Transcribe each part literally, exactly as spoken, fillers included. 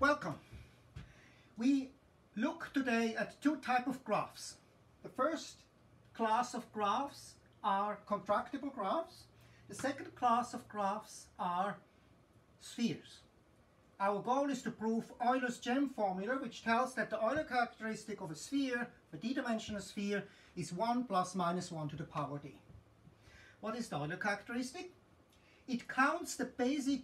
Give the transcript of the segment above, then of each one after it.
Welcome. We look today at two types of graphs. The first class of graphs are contractible graphs. The second class of graphs are spheres. Our goal is to prove Euler's gem formula, which tells that the Euler characteristic of a sphere, a d-dimensional sphere, is one plus minus one to the power d. What is the Euler characteristic? It counts the basic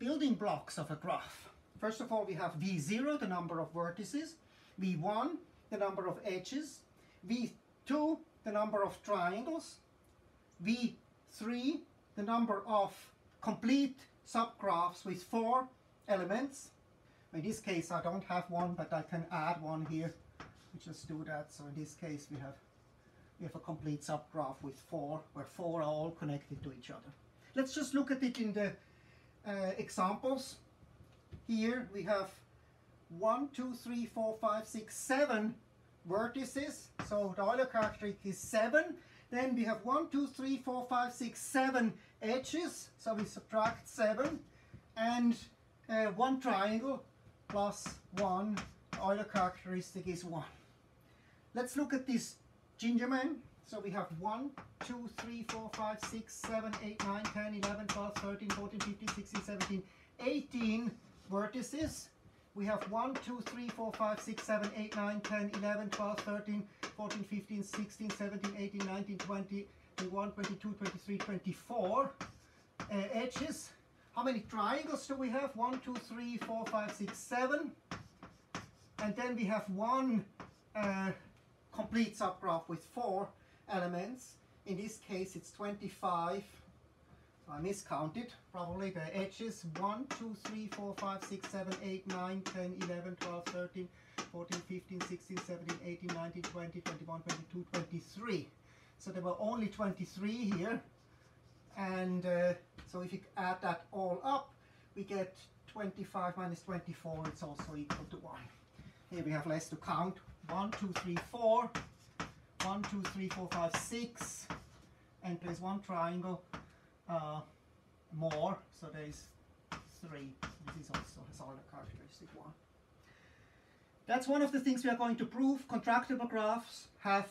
building blocks of a graph. First of all, we have v zero, the number of vertices, v one, the number of edges, v two, the number of triangles, v three, the number of complete subgraphs with four elements. In this case, I don't have one, but I can add one here. We just do that. So in this case, we have, we have a complete subgraph with four, where four are all connected to each other. Let's just look at it in the uh, examples. Here we have one, two, three, four, five, six, seven vertices. So the Euler characteristic is seven. Then we have one, two, three, four, five, six, seven edges. So we subtract seven. And uh, one triangle plus one. The Euler characteristic is one. Let's look at this gingerman. So we have one, two, three, four, five, six, seven, eight, nine, ten, eleven, twelve, thirteen, fourteen, fifteen, sixteen, seventeen, eighteen vertices. We have one, two, three, four, five, six, seven, eight, nine, ten, eleven, twelve, thirteen, fourteen, fifteen, sixteen, seventeen, eighteen, nineteen, twenty, twenty-one, twenty-two, twenty-three, twenty-four uh, edges. How many triangles do we have? one, two, three, four, five, six, seven. And then we have one uh, complete subgraph with four elements. In this case, it's twenty-five. I miscounted probably the edges. one, two, three, four, five, six, seven, eight, nine, ten, eleven, twelve, thirteen, fourteen, fifteen, sixteen, seventeen, eighteen, nineteen, twenty, twenty-one, twenty-two, twenty-three. So there were only twenty-three here. And uh, so if you add that all up, we get twenty-five minus twenty-four. It's also equal to one. Here we have less to count. one, two, three, four. one, two, three, four, five, six. And there's one triangle uh, more. So there's three. This is also a solid characteristic one. That's one of the things we are going to prove. Contractible graphs have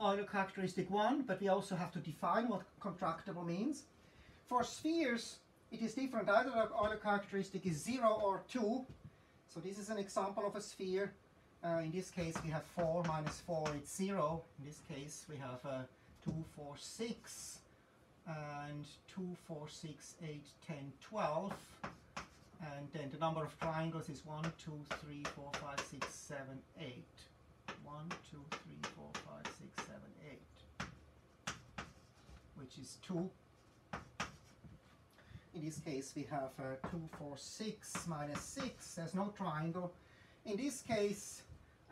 Euler characteristic one, but we also have to define what contractible means. For spheres, it is different. Either the Euler characteristic is zero or two. So this is an example of a sphere. Uh, in this case, we have four minus four, it's zero. In this case, we have uh, two, four, six. And two, four, six, eight, ten, twelve. And then the number of triangles is one, two, three, four, five, six, seven, eight. one, two, three, four, five, six, seven, eight. Which is two. In this case, we have uh, two, four, six, minus six. There's no triangle. In this case,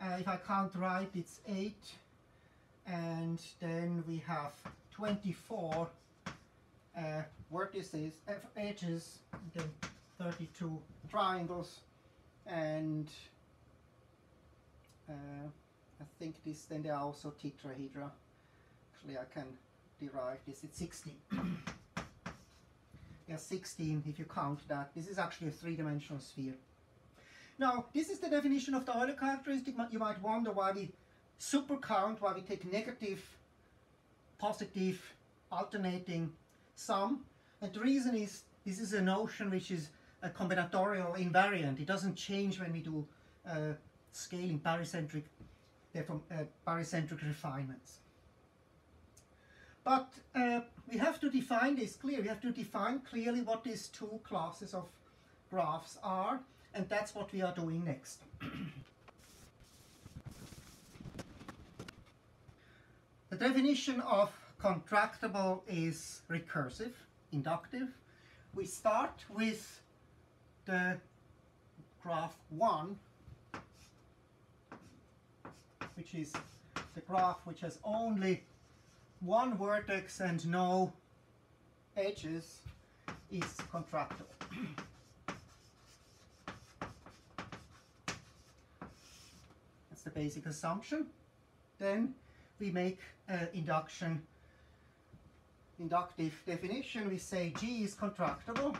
uh, if I count right, it's eight. And then we have twenty-four uh, vertices, edges, and then thirty-two triangles. And uh, I think this, then there are also tetrahedra. Actually, I can derive this. It's sixteen. sixteen if you count that. This is actually a three-dimensional sphere. Now, this is the definition of the Euler characteristic. You might wonder why we super count, why we take negative, positive, alternating sum. And the reason is this is a notion which is a combinatorial invariant. It doesn't change when we do uh, scaling barycentric, therefore, uh, barycentric refinements. But uh, we have to define this clearly. We have to define clearly what these two classes of graphs are, and that's what we are doing next. The definition of contractible is recursive, inductive. We start with the graph one, which is the graph which has only one vertex and no edges, is contractible. That's the basic assumption. Then we make an induction, inductive definition. We say G is contractible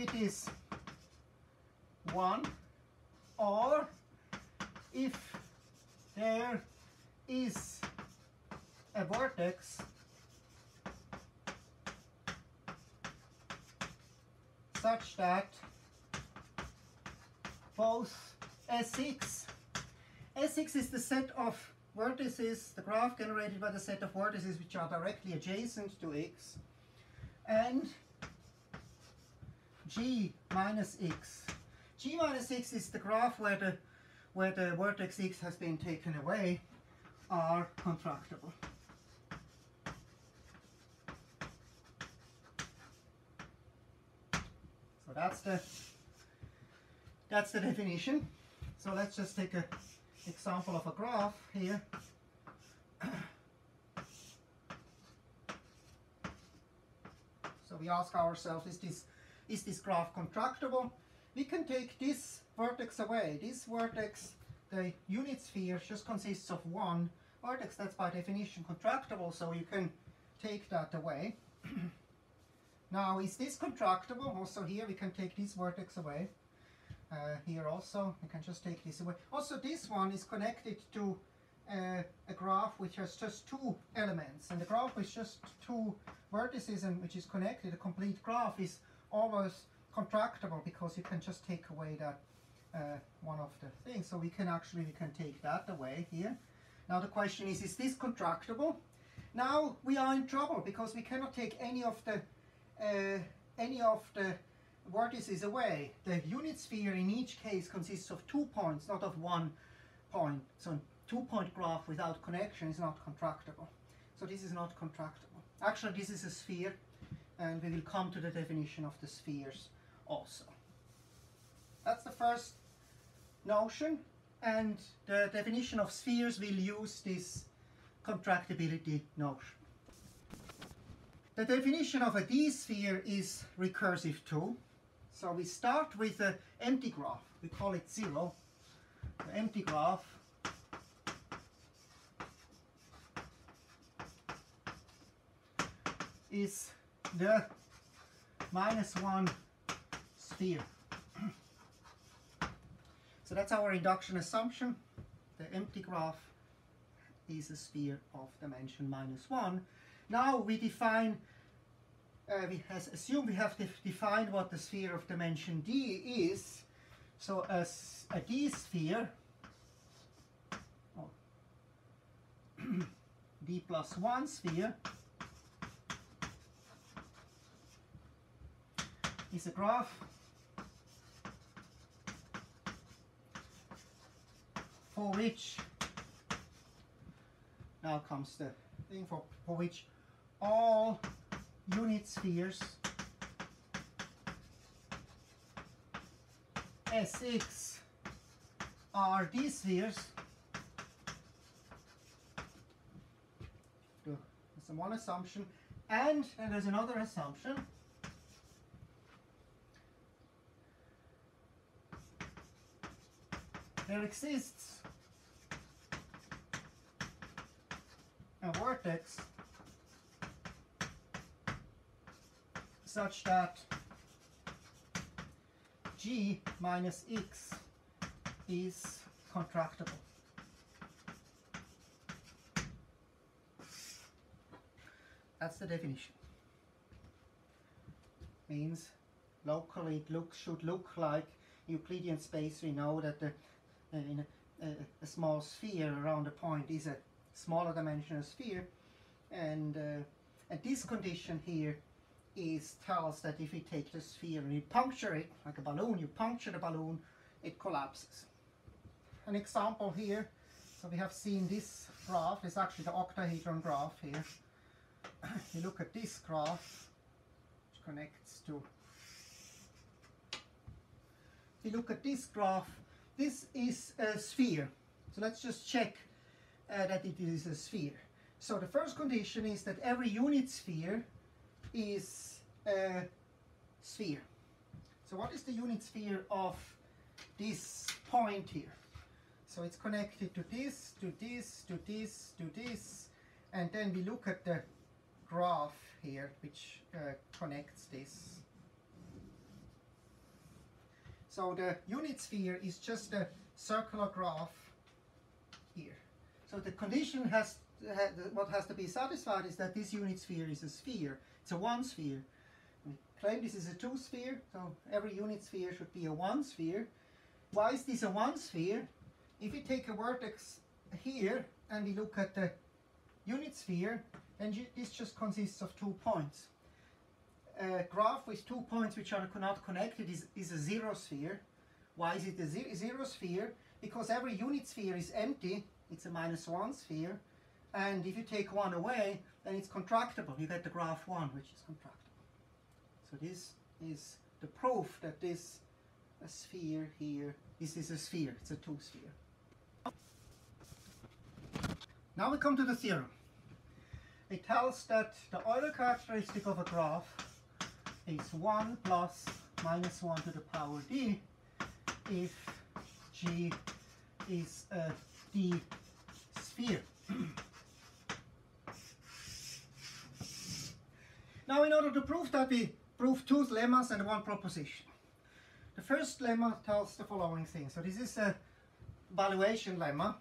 if it is one, or if there is a vortex such that both S X, S X is the set of vertices, the graph generated by the set of vertices which are directly adjacent to X, and G minus X. G minus X is the graph where the, where the vertex X has been taken away, are contractible. So that's the, that's the definition. So let's just take an example of a graph here. So we ask ourselves, is this, is this graph contractible? We can take this vertex away. This vertex, the unit sphere, just consists of one vertex. That's by definition contractible, so you can take that away. Now, is this contractible? Also here we can take this vertex away. Uh, here also, we can just take this away. Also, this one is connected to uh, a graph which has just two elements, and the graph with just two vertices and which is connected, a complete graph, is always contractible because you can just take away that uh, one of the things. So we can actually, we can take that away here. Now the question is, is this contractible? Now we are in trouble because we cannot take any of the uh, any of the vertices away. The unit sphere in each case consists of two points, not of one point. So two-point graph without connection is not contractible. So this is not contractible. Actually, this is a sphere, and we will come to the definition of the spheres also. That's the first notion, and the definition of spheres will use this contractibility notion. The definition of a D-sphere is recursive too. So we start with an empty graph. We call it zero. The empty graph is the minus one sphere. So that's our induction assumption. The empty graph is a sphere of dimension minus one. Now we define, uh, we has assume we have def defined what the sphere of dimension D is. So as a D sphere, oh, D plus one sphere, is a graph for which, now comes the thing, for, for which all unit spheres S X are D spheres. That's one assumption, and, and there's another assumption. There exists a vortex such that G minus X is contractible. That's the definition. Means locally it looks, should look like Euclidean space. We know that the Uh, in a, a, a small sphere around a point is a smaller dimensional sphere, and, uh, and this condition here is tells that if you take the sphere and you puncture it like a balloon, you puncture the balloon, it collapses. An example here, so we have seen this graph, it's actually the octahedron graph here. You look at this graph, which connects to, you look at this graph. This is a sphere, so let's just check uh, that it is a sphere. So the first condition is that every unit sphere is a sphere. So what is the unit sphere of this point here? So it's connected to this, to this, to this, to this, and then we look at the graph here, which uh, connects this So the unit sphere is just a circular graph here. So the condition has, ha, what has to be satisfied is that this unit sphere is a sphere. It's a one sphere. We claim this is a two sphere, so every unit sphere should be a one sphere. Why is this a one sphere? If we take a vertex here and we look at the unit sphere, then this just consists of two points. A graph with two points which are not connected is, is a zero sphere. Why is it a ze zero sphere? Because every unit sphere is empty, it's a minus one sphere, and if you take one away, then it's contractible. You get the graph one, which is contractible. So this is the proof that this a sphere here, this is a sphere, it's a two sphere. Now we come to the theorem. It tells that the Euler characteristic of a graph is one plus minus one to the power d if G is a d sphere. Now, in order to prove that, we prove two lemmas and one proposition. The first lemma tells the following thing. So this is a valuation lemma.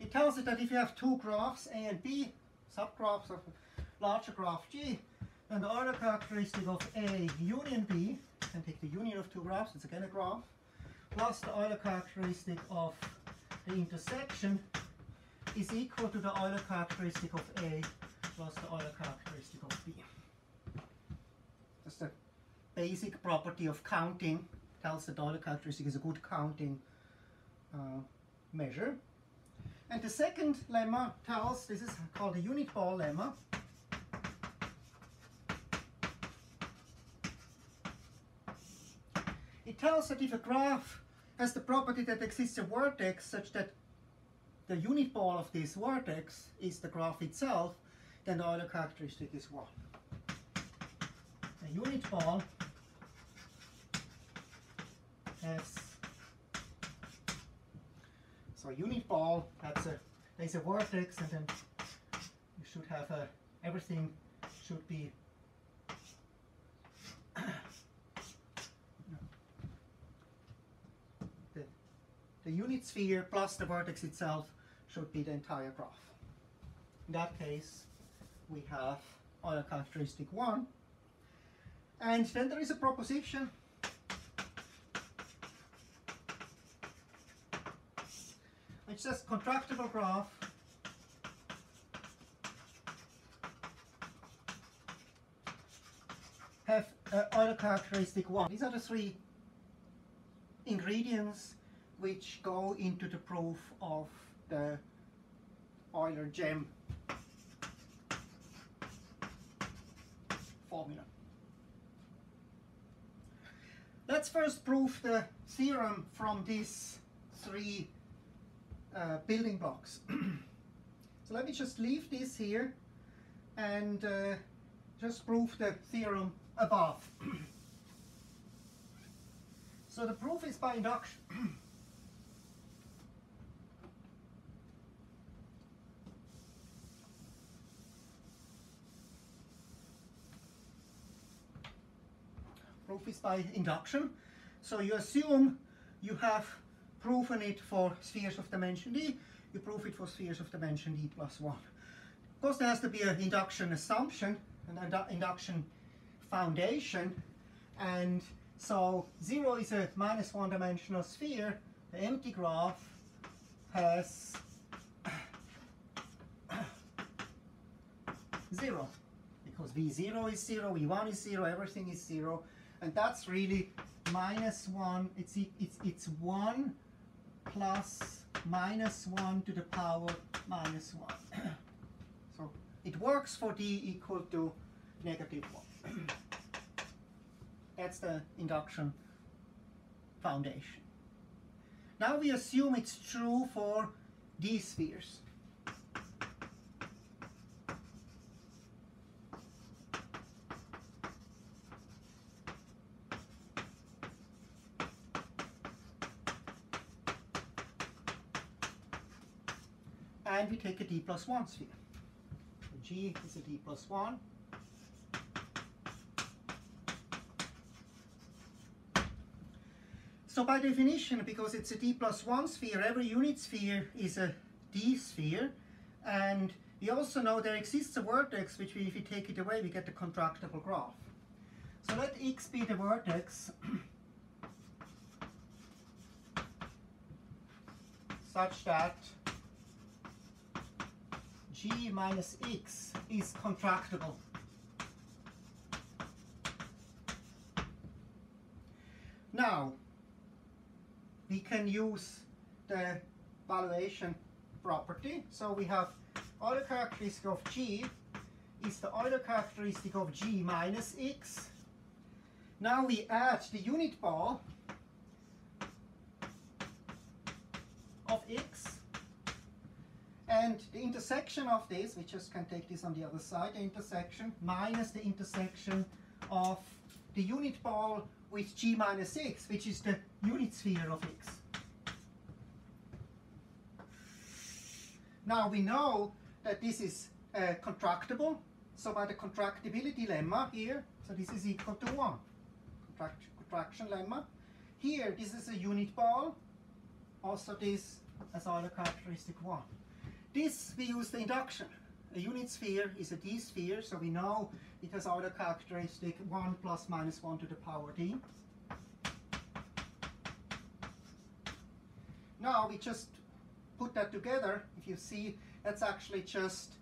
It tells it that if you have two graphs, A and B, subgraphs of a larger graph G, and the Euler characteristic of A union B, and take the union of two graphs, it's again a graph, plus the Euler characteristic of the intersection is equal to the Euler characteristic of A plus the Euler characteristic of B. Just a basic property of counting, tells that the Euler characteristic is a good counting uh, measure. And the second lemma tells, this is called the unit ball lemma. It tells that if a graph has the property that exists a vertex such that the unit ball of this vertex is the graph itself, then the Euler characteristic is one. The unit ball has, so unit ball, that's a, there's a vertex, and then you should have a, everything should be the, the unit sphere plus the vertex itself should be the entire graph. In that case, we have Euler characteristic one. And then there is a proposition. Which says contractible graph have uh, Euler characteristic one. These are the three ingredients which go into the proof of the Euler gem formula. Let's first prove the theorem from these three uh, building blocks. So let me just leave this here and uh, just prove the theorem above. So the proof is by induction. Proof is by induction. So you assume you have proven it for spheres of dimension d, you prove it for spheres of dimension d plus one. Of course, there has to be an induction assumption, an induction foundation, and so zero is a minus one dimensional sphere. The empty graph has zero, because v zero is zero, v one is zero, everything is zero, and that's really minus one, it's, it's, it's one plus minus one to the power minus one. So it works for d equal to negative one. That's the induction foundation. Now we assume it's true for d spheres. And we take a d plus one sphere. G, this is D plus one. So by definition, because it's a D plus one sphere, every unit sphere is a D sphere. And we also know there exists a vertex, which we, if we take it away, we get the contractible graph. So let X be the vertex such that G minus X is contractible. Now, we can use the valuation property. So we have Euler characteristic of G is the Euler characteristic of G minus X. Now we add the unit ball of X, and the intersection of this, we just can take this on the other side, the intersection minus the intersection of the unit ball with G minus X, which is the unit sphere of X. Now we know that this is uh, contractible, so by the contractibility lemma here, so this is equal to one, Contract contraction lemma. Here this is a unit ball, also this as Euler characteristic one. This we use the induction. A unit sphere is a D sphere, so we know it has Euler characteristic one plus minus one to the power D. Now we just put that together. If you see, that's actually just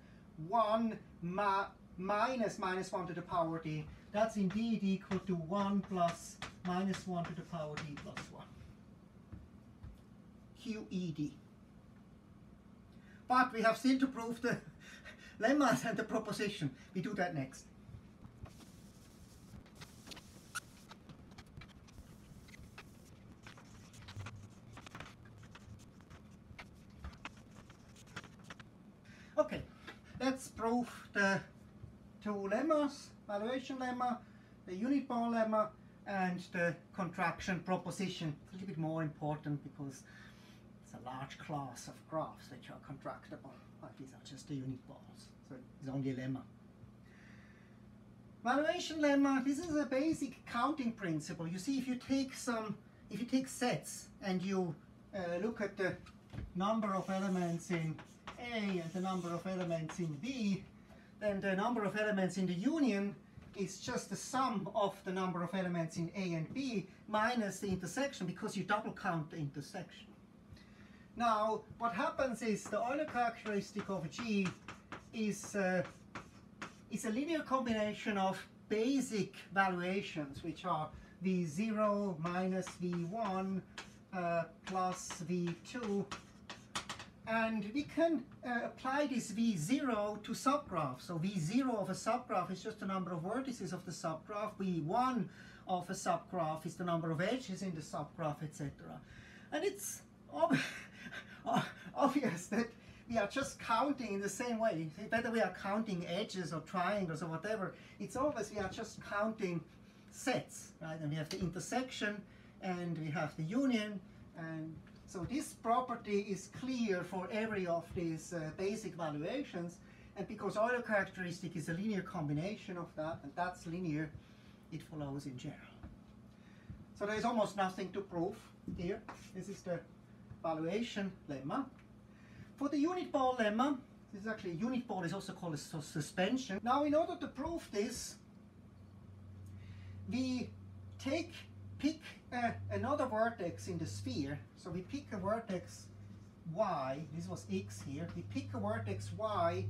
one ma minus minus one to the power D. That's indeed equal to one plus minus one to the power D plus one. Q E D. But we have still to prove the lemmas and the proposition. We do that next. Okay, let's prove the two lemmas, valuation lemma, the unit ball lemma, and the contraction proposition. It's a little bit more important because it's a large class of graphs which are contractible, but these are just the unit balls, so it's only a lemma. Valuation lemma, this is a basic counting principle. You see, if you take some, if you take sets and you uh, look at the number of elements in A and the number of elements in B, then the number of elements in the union is just the sum of the number of elements in A and B minus the intersection, because you double count the intersection. Now, what happens is the Euler characteristic of G is, uh, is a linear combination of basic valuations, which are V zero minus V one uh, plus V two. And we can uh, apply this V zero to subgraphs. So V zero of a subgraph is just the number of vertices of the subgraph. V one of a subgraph is the number of edges in the subgraph, et cetera. And it's ob obvious that we are just counting in the same way. Whether we are counting edges or triangles or whatever, it's always we are just counting sets, right? And we have the intersection, and we have the union, and so this property is clear for every of these uh, basic valuations, and because Euler characteristic is a linear combination of that, and that's linear, it follows in general. So there is almost nothing to prove here. This is the valuation lemma. For the unit ball lemma, this is actually unit ball is also called a su suspension. Now, in order to prove this, we take pick uh, another vertex in the sphere. So we pick a vertex Y, this was X here, we pick a vertex Y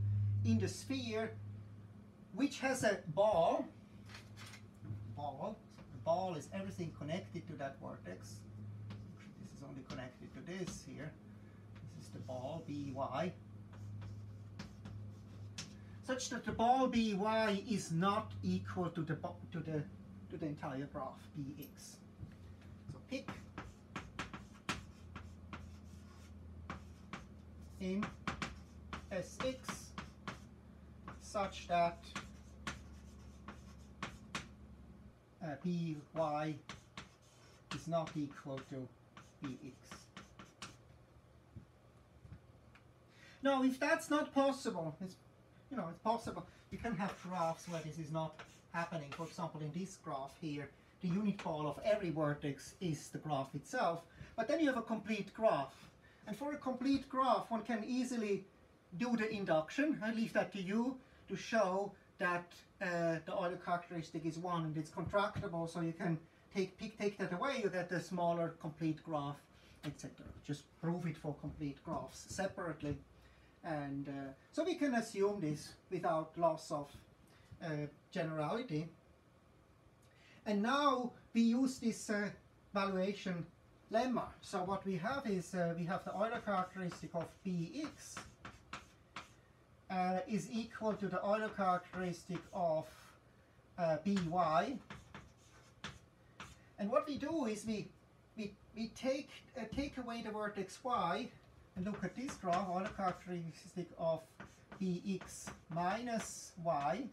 in the sphere which has a ball, ball, so the ball is everything connected to that vertex, this is only connected to this here, this is the ball B Y, such that the ball B Y is not equal to the, to the to the entire graph B X. So pick in S X such that uh, B Y is not equal to B X. Now, if that's not possible, it's you know, it's possible. You can have graphs where this is not happening. For example, in this graph here, the unit ball of every vertex is the graph itself. But then you have a complete graph. And for a complete graph, one can easily do the induction. I leave that to you to show that uh, the Euler characteristic is one and it's contractible. So you can take, pick, take that away, you get a smaller complete graph, et cetera. Just prove it for complete graphs separately. And uh, so we can assume this without loss of uh, generality. And now we use this uh, valuation lemma. So what we have is uh, we have the Euler characteristic of B x uh, is equal to the Euler characteristic of uh, B y. And what we do is we we, we take uh, take away the vertex y. And look at this graph, Euler characteristic of bx minus y.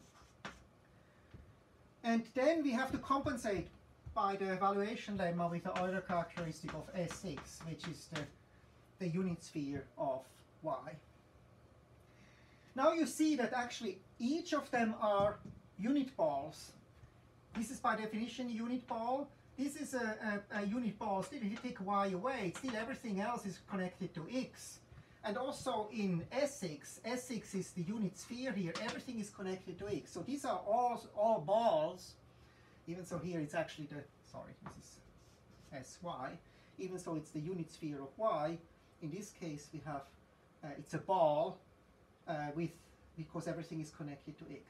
And then we have to compensate by the valuation lemma with the Euler characteristic of S x, which is the, the unit sphere of y. Now you see that actually each of them are unit balls. This is by definition a unit ball. This is a, a, a unit ball. Still, if you take y away, still everything else is connected to x. And also in S x, S x is the unit sphere here. Everything is connected to x. So these are all, all balls. Even so, here it's actually the, sorry, this is sy. Even so, it's the unit sphere of y. In this case, we have, uh, it's a ball uh, with, because everything is connected to x.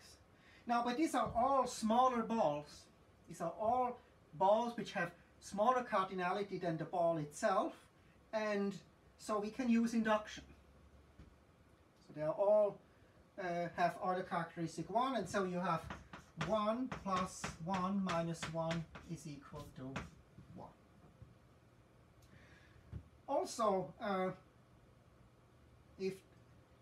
Now, but these are all smaller balls. These are all balls which have smaller cardinality than the ball itself, and so we can use induction. So they are all uh, have Euler characteristic one, and so you have one plus one minus one is equal to one. Also, uh, if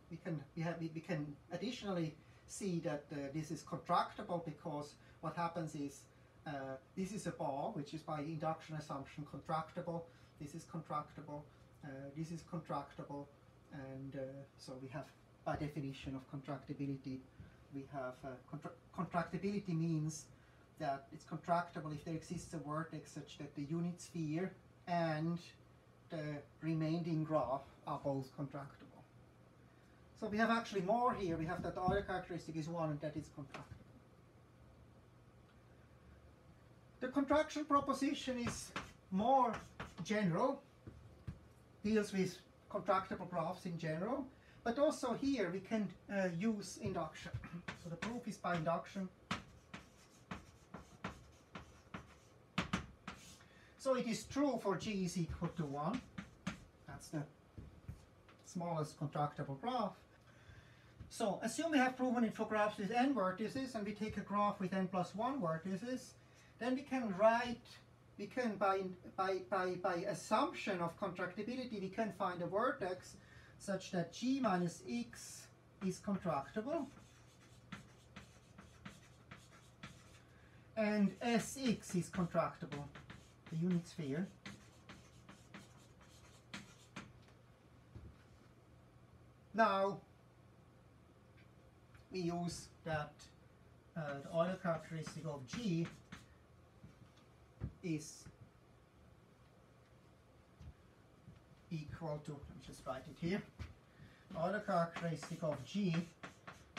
we can, we have, we can additionally see that uh, this is contractible, because what happens is, Uh, this is a ball, which is by induction assumption contractible. This is contractible. Uh, this is contractible, and uh, so we have, by definition of contractibility, we have uh, contra contractibility means that it's contractible if there exists a vertex such that the unit sphere and the remaining graph are both contractible. So we have actually more here. We have that the Euler characteristic is one and that it's contractible. The contraction proposition is more general, deals with contractible graphs in general, but also here we can uh, use induction. So the proof is by induction. So it is true for G is equal to one. That's the smallest contractible graph. So assume we have proven it for graphs with n vertices, and we take a graph with n plus one vertices. Then we can write, we can by, by, by, by assumption of contractibility, we can find a vertex such that G minus X is contractible. And S x is contractible, the unit sphere. Now, we use that uh, the Euler characteristic of G is equal to, let me just write it here, Euler characteristic of G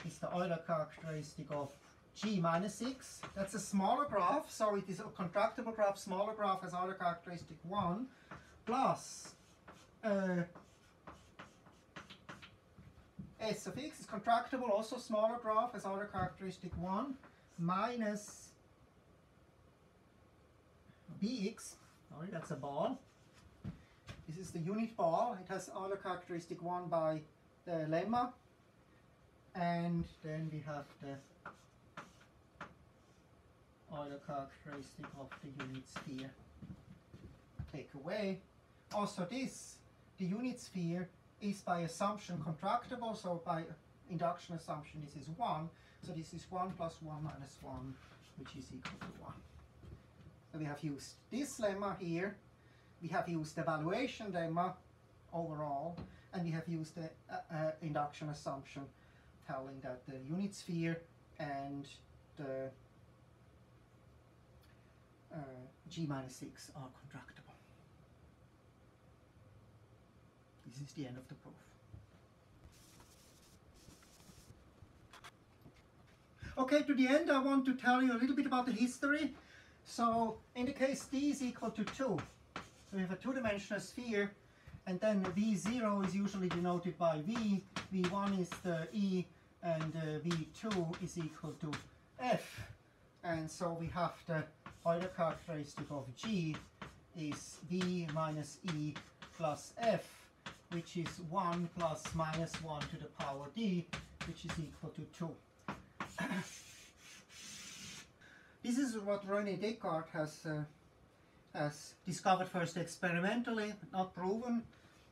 is the Euler characteristic of G minus X. That's a smaller graph, so it is a contractible graph. Smaller graph has Euler characteristic one plus uh, S of X is contractible, also smaller graph has Euler characteristic one minus B x, sorry, that's a ball. This is the unit ball. It has Euler characteristic one by the lemma. And then we have the Euler characteristic of the unit sphere. Take away. Also this, the unit sphere is by assumption contractible. So by induction assumption, this is one. So this is one plus one minus one, which is equal to one. We have used this lemma here, we have used the valuation lemma overall, and we have used the uh, uh, induction assumption telling that the unit sphere and the uh, g minus six are contractible. This is the end of the proof. Okay, to the end I want to tell you a little bit about the history. So in the case d is equal to two, we have a two-dimensional sphere, and then v zero is usually denoted by v, v one is the e, and uh, v two is equal to f. And so we have the Euler characteristic of g is v minus e plus f, which is one plus minus one to the power d, which is equal to two. This is what René Descartes has, uh, has discovered first experimentally, not proven,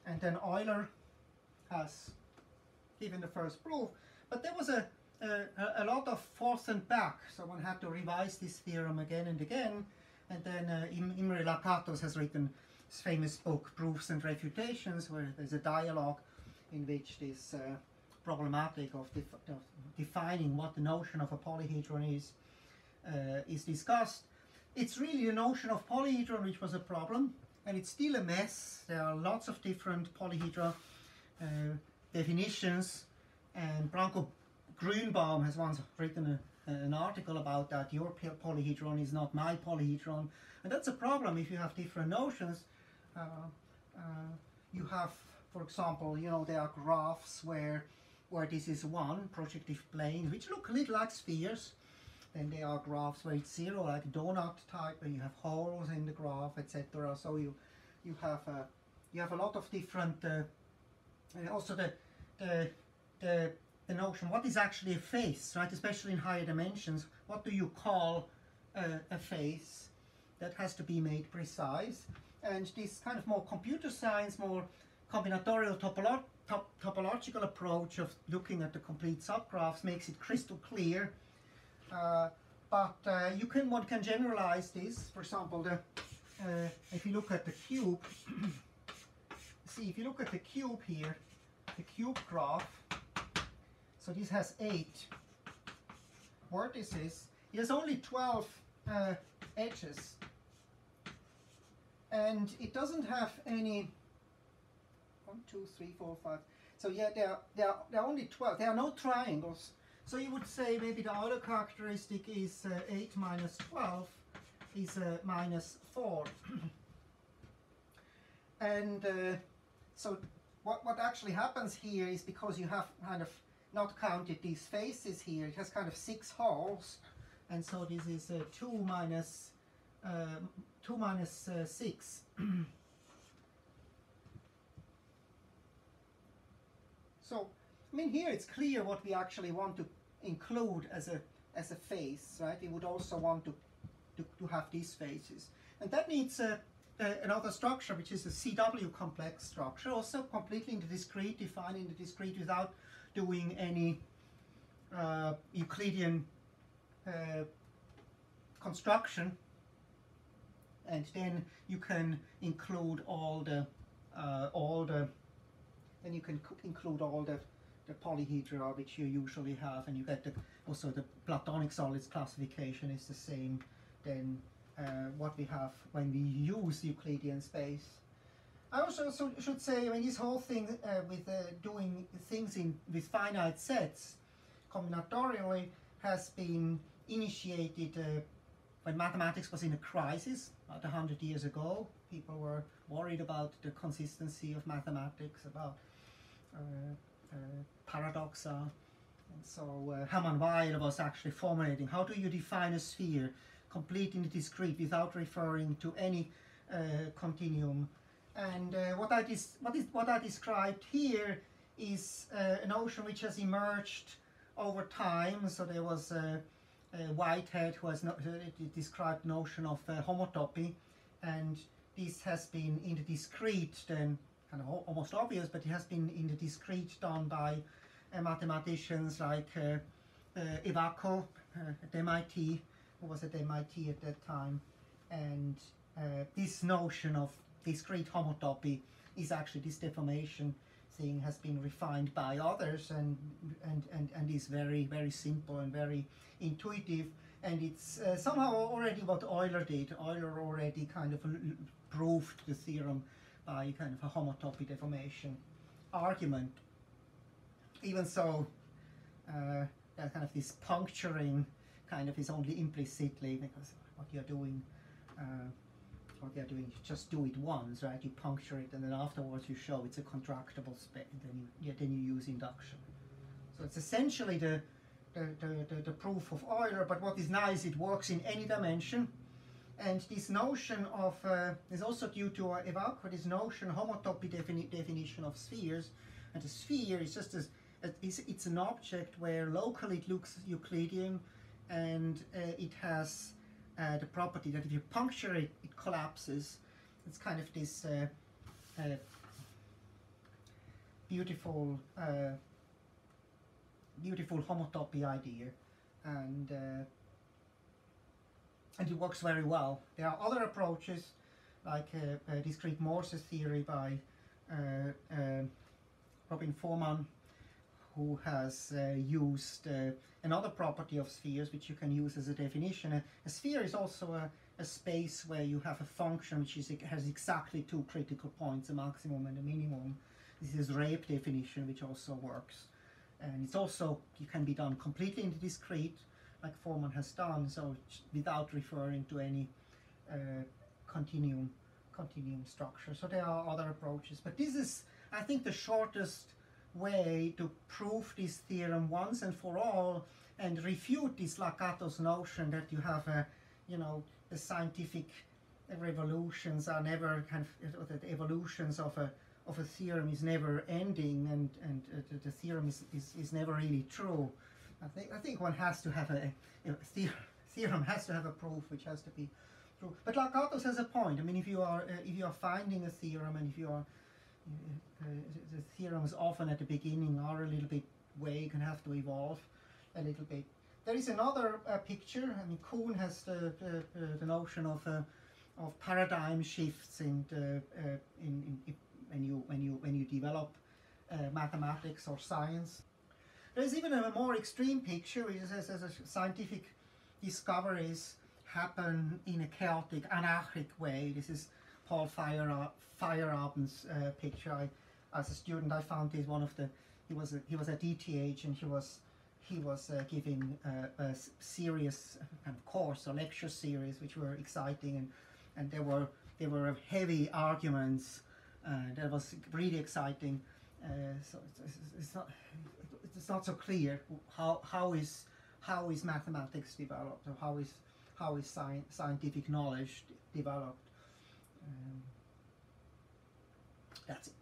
and then Euler has given the first proof. But there was a, a, a lot of forth and back, so one had to revise this theorem again and again, and then uh, Imre Lakatos has written his famous book, Proofs and Refutations, where there's a dialogue in which this uh, problematic of, def of defining what the notion of a polyhedron is, uh, is discussed. It's really the notion of polyhedron which was a problem, and it's still a mess. There are lots of different polyhedra uh, definitions, and Branko Grünbaum has once written a, an article about that. Your polyhedron is not my polyhedron, and that's a problem if you have different notions. Uh, uh, you have, for example, you know, there are graphs where where this is one, projective planes, which look a little like spheres. Then there are graphs where it's zero, like donut type, and you have holes in the graph, et cetera. So you you have a you have a lot of different, uh, and also the the the the notion what is actually a face, right? Especially in higher dimensions, what do you call uh, a face? That has to be made precise. And this kind of more computer science, more combinatorial topolo top topological approach of looking at the complete subgraphs makes it crystal clear. Uh, but uh, you can one can generalize this. For example, the, uh, if you look at the cube, see if you look at the cube here, the cube graph. So this has eight vertices. It has only twelve uh, edges, and it doesn't have any. One, two, three, four, five. So yeah, there are, there are, there are only twelve. There are no triangles. So you would say maybe the Euler characteristic is uh, eight minus twelve is uh, minus four. And uh, so what, what actually happens here is because you have kind of not counted these faces here, it has kind of six holes. And so this is uh, two minus, uh, two minus uh, six. So, I mean, here it's clear what we actually want to include as a as a face, right? We would also want to to, to have these faces, and that needs a, a, another structure, which is a C W complex structure, also completely in the discrete, defining the discrete without doing any uh, Euclidean uh, construction, and then you can include all the uh, all the then you can include all the the polyhedra which you usually have, and you get the, also the platonic solids classification is the same than uh, what we have when we use Euclidean space. I also so, should say, I mean, this whole thing uh, with uh, doing things in with finite sets combinatorially has been initiated uh, when mathematics was in a crisis about one hundred years ago. People were worried about the consistency of mathematics, about uh, Uh, paradoxa, and so uh, Hermann Weyl was actually formulating how do you define a sphere complete in the discrete without referring to any uh, continuum. And uh, what I dis what is what I described here is uh, a notion which has emerged over time. So there was uh, uh, Whitehead who has no uh, described notion of uh, homotopy, and this has been in the discrete then. Kind of almost obvious, but it has been in the discrete done by uh, mathematicians like uh, uh, Ivaco uh, at M I T, who was at M I T at that time. And uh, this notion of discrete homotopy is actually this deformation thing has been refined by others, and and and, and is very very simple and very intuitive, and it's uh, somehow already what Euler did. Euler already kind of proved the theorem by kind of a homotopy deformation argument. Even so, uh, that kind of this puncturing kind of is only implicitly, because what you're doing, uh, what you're doing, you just do it once, right? You puncture it, and then afterwards you show it's a contractible space. Then you, yeah, then you use induction. So it's essentially the the, the, the the proof of Euler. But what is nice, it works in any dimension. And this notion of uh, is also due to uh, Ivaco, this notion homotopy defini definition of spheres. And a sphere is just as it's, it's an object where locally it looks Euclidean, and uh, it has uh, the property that if you puncture it, it collapses. It's kind of this uh, uh, beautiful, uh, beautiful homotopy idea, and uh, and it works very well. There are other approaches, like uh, uh, discrete Morse theory by uh, uh, Robin Forman, who has uh, used uh, another property of spheres, which you can use as a definition. A, a sphere is also a, a space where you have a function which is, has exactly two critical points, a maximum and a minimum. This is Rabe definition, which also works. And it's also, it can be done completely in the discrete, like Forman has done, so without referring to any uh, continuum, continuum structure. So there are other approaches, but this is, I think, the shortest way to prove this theorem once and for all, and refute this Lakatos notion that you have a, you know, the scientific revolutions are never kind of, that evolutions of a of a theorem is never ending, and and uh, the, the theorem is, is is never really true. I think I think one has to have a, a theorem, theorem has to have a proof which has to be true. But Lakatos has a point. I mean, if you are uh, if you are finding a theorem, and if you are Uh, the theorems often at the beginning are a little bit vague and have to evolve a little bit. There is another uh, picture. I mean, Kuhn has the, the, uh, the notion of uh, of paradigm shifts, and uh, uh, in, in, when you when you when you develop uh, mathematics or science. There is even a more extreme picture, which says as scientific discoveries happen in a chaotic, anarchic way. This is Paul Feyerabend's uh, picture. I, as a student, I found this one of the. He was a, he was at D T H, and he was he was uh, giving uh, a serious kind of course or lecture series, which were exciting, and and there were there were heavy arguments. Uh, that was really exciting. Uh, so it's, it's not it's not so clear how how is how is mathematics developed, or how is how is sci scientific knowledge developed. Um, that's it.